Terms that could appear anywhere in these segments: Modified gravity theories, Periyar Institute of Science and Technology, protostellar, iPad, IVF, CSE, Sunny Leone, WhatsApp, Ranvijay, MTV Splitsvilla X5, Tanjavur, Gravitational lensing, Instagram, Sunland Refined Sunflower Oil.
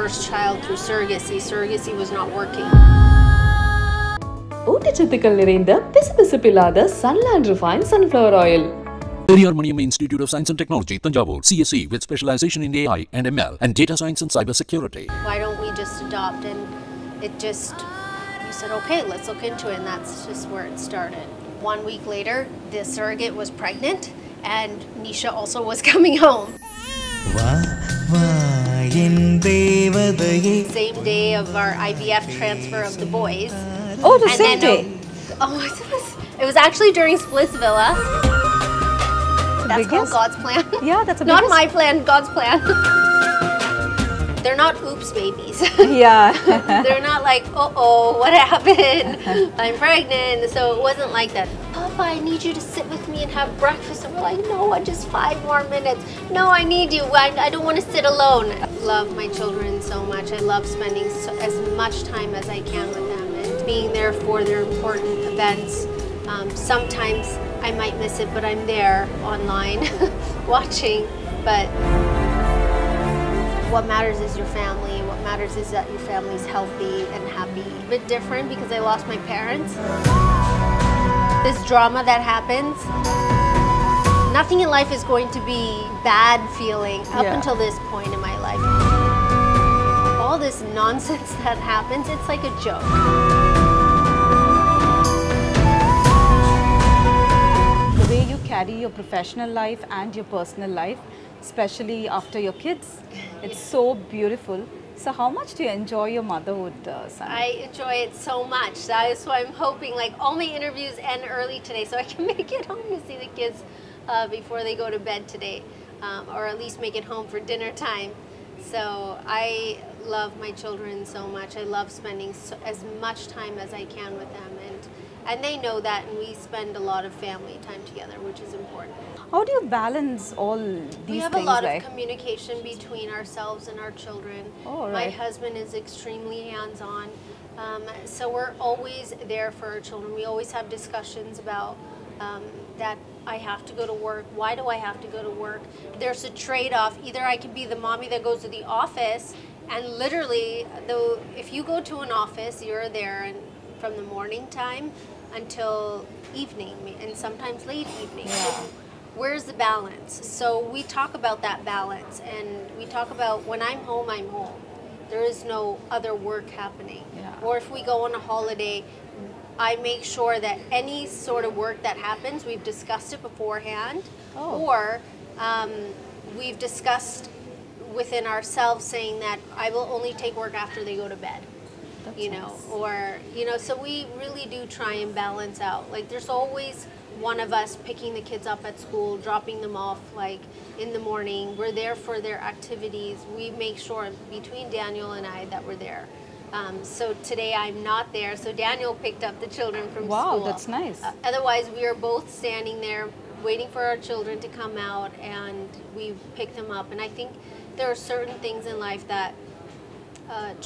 first child through surrogacy. Surrogacy was not working. ஊட்டச்சத்துக்கள் நிறைந்த பிசுபிசுப்பில்லாத Sunland Refined Sunflower Oil. Periyar Institute of Science and Technology, Tanjavur, CSE with specialization in AI and ML and data science and cyber security. Why don't we just adopt? And it just, we said, okay, let's look into it, and that's just where it started. 1 week later, the surrogate was pregnant and Nisha also was coming home. Same day of our IVF transfer of the boys. Oh, the same day? It was actually during Splitsvilla. That's called God's plan. Yeah, that's a not my plan, God's plan. They're not oops babies. Yeah. They're not like, uh-oh, what happened? I'm pregnant. So it wasn't like that. Papa, I need you to sit with me and have breakfast. I'm like, no, just 5 more minutes. No, I need you. I don't want to sit alone. I love my children so much. I love spending as much time as I can with them and being there for their important events. Sometimes I might miss it, but I'm there online watching. But what matters is your family. What matters is that your family's healthy and happy. A bit different because I lost my parents. This drama that happens, nothing in life is going to be bad feeling up until this point in my life. All this nonsense that happens, it's like a joke. Carry your professional life and your personal life, especially after your kids. It's so beautiful. So how much do you enjoy your motherhood, Sunny? I enjoy it so much. That is why I'm hoping like all my interviews end early today so I can make it home to see the kids before they go to bed today, or at least make it home for dinner time. So I love my children so much. I love spending as much time as I can with them. And they know that, and we spend a lot of family time together, which is important. How do you balance all these things? We have a lot of communication between ourselves and our children. Oh, right. My husband is extremely hands-on, so we're always there for our children. We always have discussions about that I have to go to work. Why do I have to go to work? There's a trade-off. Either I can be the mommy that goes to the office, and literally, though, if you go to an office, you're there and from the morning time until evening and sometimes late evening. Yeah. Where's the balance? So we talk about that balance, and we talk about when I'm home, I'm home. There is no other work happening. Yeah. Or if we go on a holiday, I make sure that any sort of work that happens, we've discussed it beforehand, or we've discussed within ourselves saying that I will only take work after they go to bed. That's nice. Or, so we really do try and balance out. Like, there's always one of us picking the kids up at school, dropping them off, like, in the morning. We're there for their activities. We make sure, between Daniel and I, that we're there. So today I'm not there, so Daniel picked up the children from school. Wow, that's nice. Otherwise, we are both standing there waiting for our children to come out, and we pick them up. And I think there are certain things in life that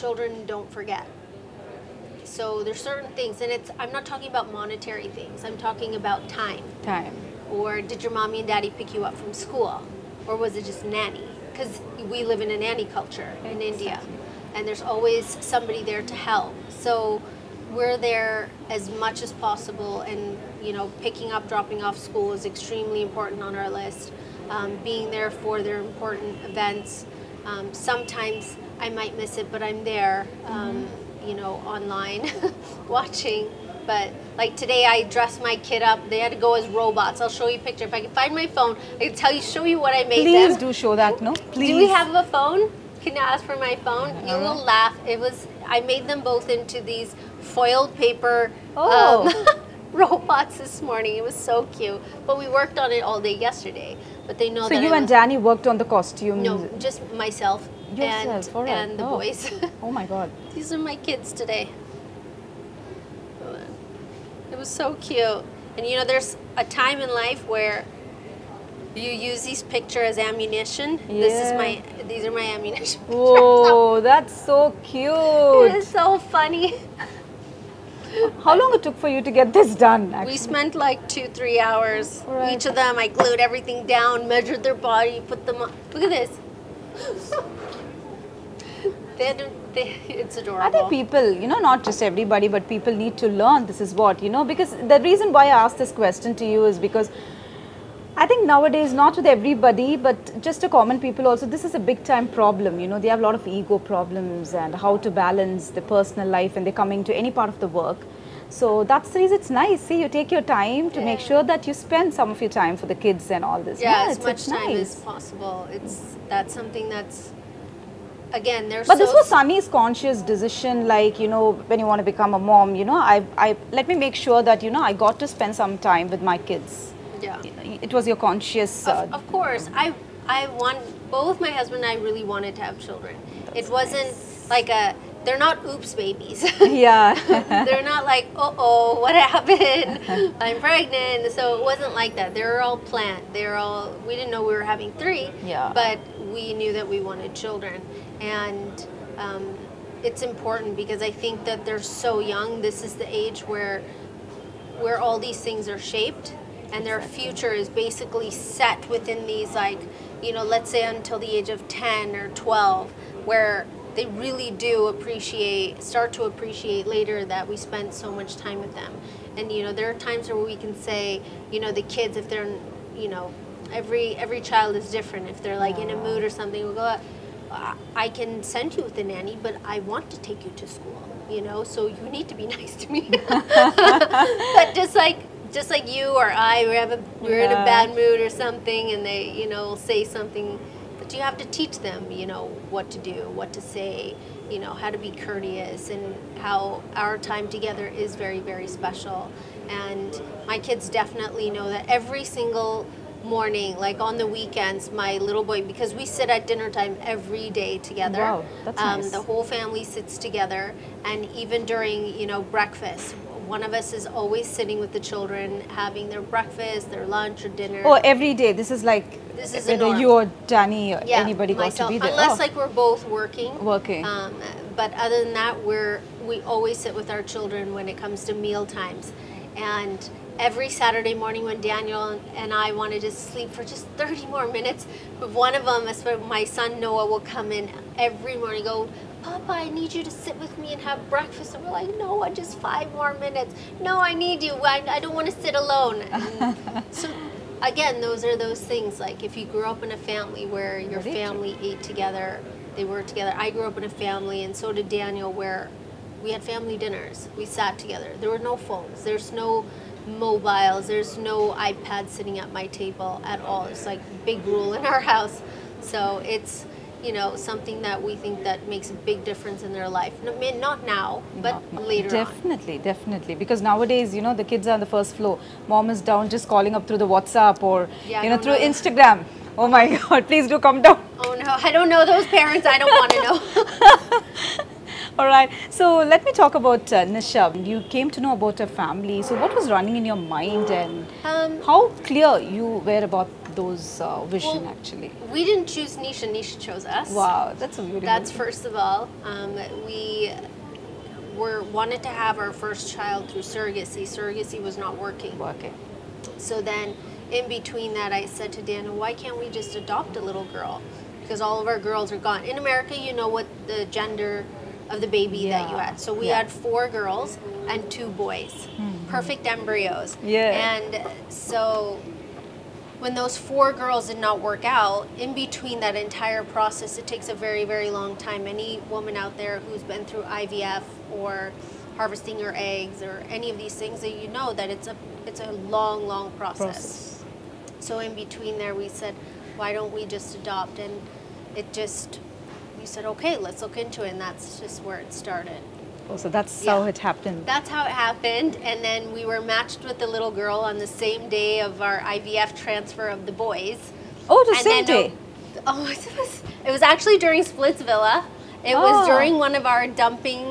children don't forget. So there's certain things, and I'm not talking about monetary things. I'm talking about time. Time. Or did your mommy and daddy pick you up from school? Or was it just nanny? Because we live in a nanny culture in India. And there's always somebody there to help. So we're there as much as possible, and picking up, dropping off school is extremely important on our list. Being there for their important events. Sometimes I might miss it, but I'm there. Online watching. But like today I dressed my kid up. They had to go as robots. I'll show you a picture. If I can find my phone, I can show you what I made them. Please do show that, no? Please. Do we have a phone? Can I ask for my phone? You will laugh. I made them both into these foiled paper robots this morning. It was so cute. But we worked on it all day yesterday. But they know So you and Danny worked on the costume? No, just myself. Yourself, and, and the boys. Oh my God. These are my kids today. It was so cute. And there's a time in life where you use these pictures as ammunition. Yeah. These are my ammunition pictures. Whoa, that's so cute. It is so funny. How long it took for you to get this done, actually? We spent like 2-3 hours. Right. Each of them, I glued everything down, measured their body, put them on. Look at this. It's adorable. I think people, you know, not just everybody, but people need to learn this is what, you know, because the reason why I asked this question to you is because I think nowadays, not with everybody, but just to common people also, this is a big time problem. You know, they have a lot of ego problems and how to balance the personal life and they're coming to any part of the work. So that's the reason it's nice. See, you take your time to make sure that you spend some of your time for the kids and all this. Yeah, as much time as possible. That's something that's, again, there's. But this was Sunny's conscious decision, like, you know, when you want to become a mom, you know, I let me make sure that, you know, I got to spend some time with my kids. Yeah. It was your conscious. Of course, I want both my husband and I really wanted to have children. It wasn't like a. They're not oops babies. Yeah. They're not like, uh-oh, what happened? I'm pregnant. So it wasn't like that. They were all planned. They were all, we didn't know we were having three, but we knew that we wanted children. And it's important because I think that they're so young. This is the age where all these things are shaped and their future is basically set within these, like, you know, let's say until the age of 10 or 12, where they really do start to appreciate later that we spent so much time with them. And, you know, there are times where we can say, you know, the kids, if they're, you know, every child is different. If they're like in a mood or something, we'll go, I can send you with a nanny, but I want to take you to school, you know, so you need to be nice to me. But just like you or I, we're in a bad mood or something, and they, you know, say something. You have to teach them, you know, what to do, what to say, you know, how to be courteous, and how our time together is very, very special. And my kids definitely know that every single morning, like on the weekends, my little boy, because we sit at dinner time every day together. Wow, that's nice. The whole family sits together, and even during, you know, breakfast, one of us is always sitting with the children, having their breakfast, their lunch or dinner. Oh, every day. This is like, this is whether you or Danny or anybody goes to be there. Unless like we're both working. Working. But other than that, we always sit with our children when it comes to meal times. And every Saturday morning when Daniel and I want to just sleep for just 30 more minutes, one of them, my son Noah, will come in every morning and go, Papa, I need you to sit with me and have breakfast. And we're like, no, just 5 more minutes. No, I need you. I don't want to sit alone. And so, again, those are those things. Like, if you grew up in a family where your family ate together, they were together. I grew up in a family, and so did Daniel, where we had family dinners. We sat together. There were no phones. There's no mobiles. There's no iPad sitting at my table at all. It's like a big rule in our house. So it's, you know, something that we think that makes a big difference in their life. No, not now, but later on. Definitely. Because nowadays, you know, the kids are on the first floor. Mom is down just calling up through the WhatsApp or, you know, through Instagram. Oh my God, please do come down. Oh no, I don't know those parents. I don't want to know. All right. So let me talk about Nisha. You came to know about her family. So what was running in your mind, and how clear you were about those vision? Well, actually, we didn't choose Nisha. Nisha chose us. Wow, that's a beautiful. That's first of all, we wanted to have our first child through surrogacy. Surrogacy was not working. Okay. So then, in between that, I said to Dana, "Why can't we just adopt a little girl? Because all of our girls are gone in America. You know what the gender of the baby that you had. So we had 4 girls and 2 boys, perfect embryos. Yeah. And so." When those 4 girls did not work out, in between that entire process, it takes a very, very long time. Any woman out there who's been through IVF or harvesting your eggs or any of these things, that you know that it's a long, long process. So in between there, we said, why don't we just adopt? And we said, okay, let's look into it. And that's just where it started. So that's how it happened. That's how it happened. And then we were matched with the little girl on the same day of our IVF transfer of the boys. Oh, the same day? Oh, it was actually during Splitsvilla. It was during one of our dumping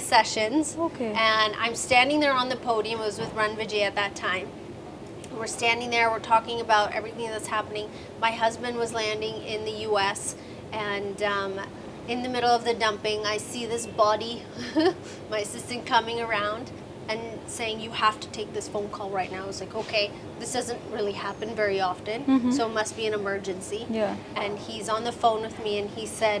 sessions. Okay. And I'm standing there on the podium. It was with Ranvijay at that time. We're standing there. We're talking about everything that's happening. My husband was landing in the U.S. and... in the middle of the dumping, I see this body, my assistant coming around and saying, you have to take this phone call right now. I was like, okay, this doesn't really happen very often, so it must be an emergency. Yeah. And he's on the phone with me and he said,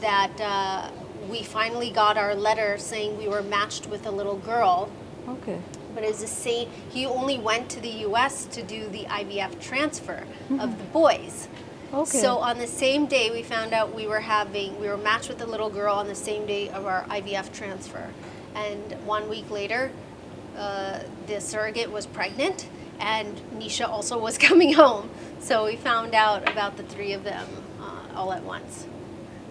that we finally got our letter saying we were matched with a little girl. Okay. But it's the same, he only went to the U.S. to do the IVF transfer of the boys. Okay. So on the same day, we found out we were matched with a little girl on the same day of our IVF transfer. And 1 week later, the surrogate was pregnant, and Nisha also was coming home. So we found out about the three of them all at once.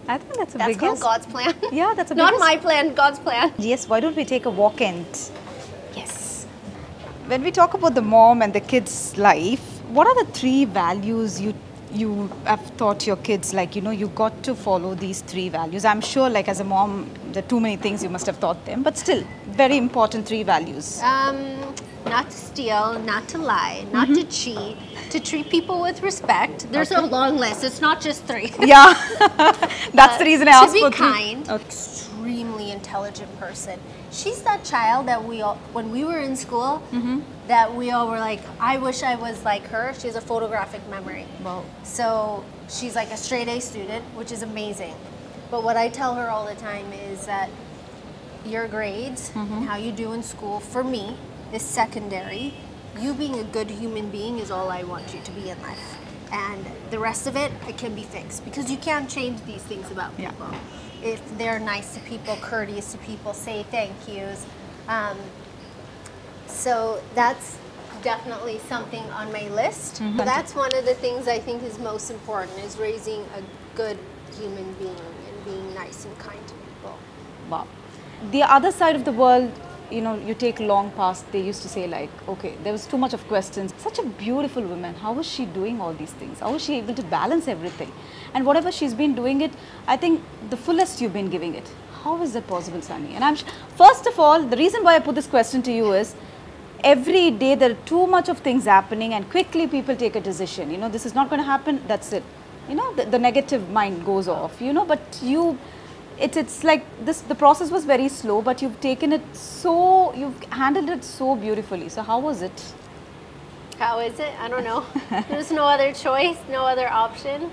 I think that's a big deal. That's called God's plan. Yeah, that's a big deal. Not my plan, God's plan. Yes, why don't we take a walk-in? Yes. When we talk about the mom and the kids' life, what are the three values you have taught your kids? Like, you know, you got to follow these three values. I'm sure, like, as a mom, there are too many things you must have taught them, but still, very important three values. Not to steal, not to lie, not to cheat, to treat people with respect. There's a long list. It's not just three. Yeah, that's the reason I asked for three. To be kind, extremely intelligent person. She's that child that we all, when we were in school, that we all were like, I wish I was like her. She has a photographic memory. Wow. So she's like a straight A student, which is amazing. But what I tell her all the time is that your grades and how you do in school, for me, is secondary. You being a good human being is all I want you to be in life. And the rest of it, it can be fixed, because you can't change these things about people. Yeah. If they're nice to people, courteous to people, say thank yous. So that's definitely something on my list. So that's one of the things I think is most important, is raising a good human being and being nice and kind to people. Wow. The other side of the world, you know, you take long past, they used to say like, okay, there was too much of questions. Such a beautiful woman. How was she doing all these things? How was she able to balance everything? And whatever she's been doing it, I think the fullest you've been giving it. How is that possible, Sunny? And I'm first of all, the reason why I put this question to you is, every day there are too much of things happening and quickly people take a decision. You know, this is not going to happen, that's it. You know, the negative mind goes off, you know, but you... It's like this, the process was very slow, but you've taken it so, you've handled it so beautifully. So how was it? How is it? I don't know. There's no other choice, no other option.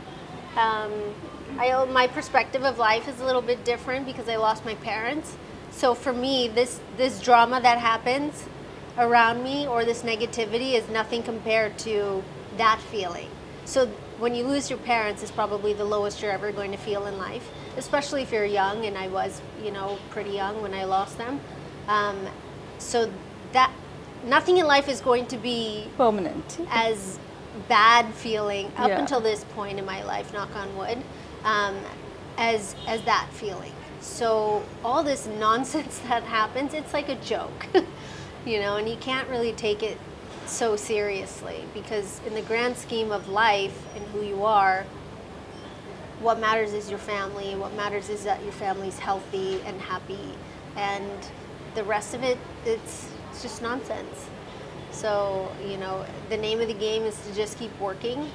My perspective of life is a little bit different because I lost my parents. So for me, this drama that happens around me or this negativity is nothing compared to that feeling. So when you lose your parents, it's probably the lowest you're ever going to feel in life, especially if you're young, and I was, you know, pretty young when I lost them. So that, nothing in life is going to be permanent, as bad feeling up until this point in my life, knock on wood, as that feeling. So all this nonsense that happens, it's like a joke, you know, and you can't really take it so seriously, because in the grand scheme of life and who you are, what matters is your family. What matters is that your family's healthy and happy, and the rest of it, it's just nonsense. So, you know, the name of the game is to just keep working,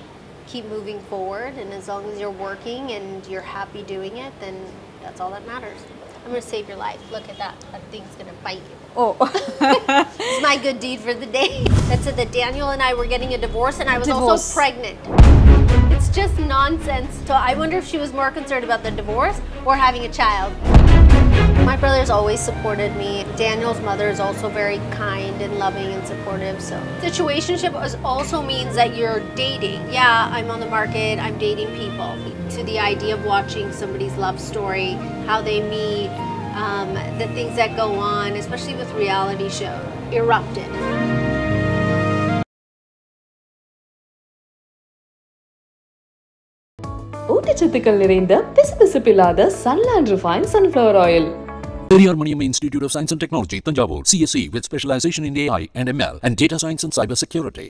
keep moving forward, and as long as you're working and you're happy doing it, then that's all that matters. I'm going to save your life. Look at that. That thing's going to bite you. Oh. It's my good deed for the day. That said that Daniel and I were getting a divorce, and I was also pregnant. It's just nonsense. So I wonder if she was more concerned about the divorce or having a child. My brother's always supported me. Daniel's mother is also very kind and loving and supportive. So situationship also means that you're dating. Yeah, I'm on the market, I'm dating people. To the idea of watching somebody's love story, how they meet, the things that go on, especially with reality shows, erupted. ஊட்டச்சத்துக்கள் நிறைந்த பிசுபிசுப்பில்லாத Sunland Refined Sunflower Oil. Periyar Institute of Science and Technology, Tanjavur, CSE, with specialization in AI and ML and data science and cyber security.